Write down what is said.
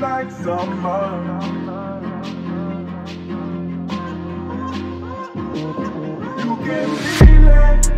like summer. You can feel it.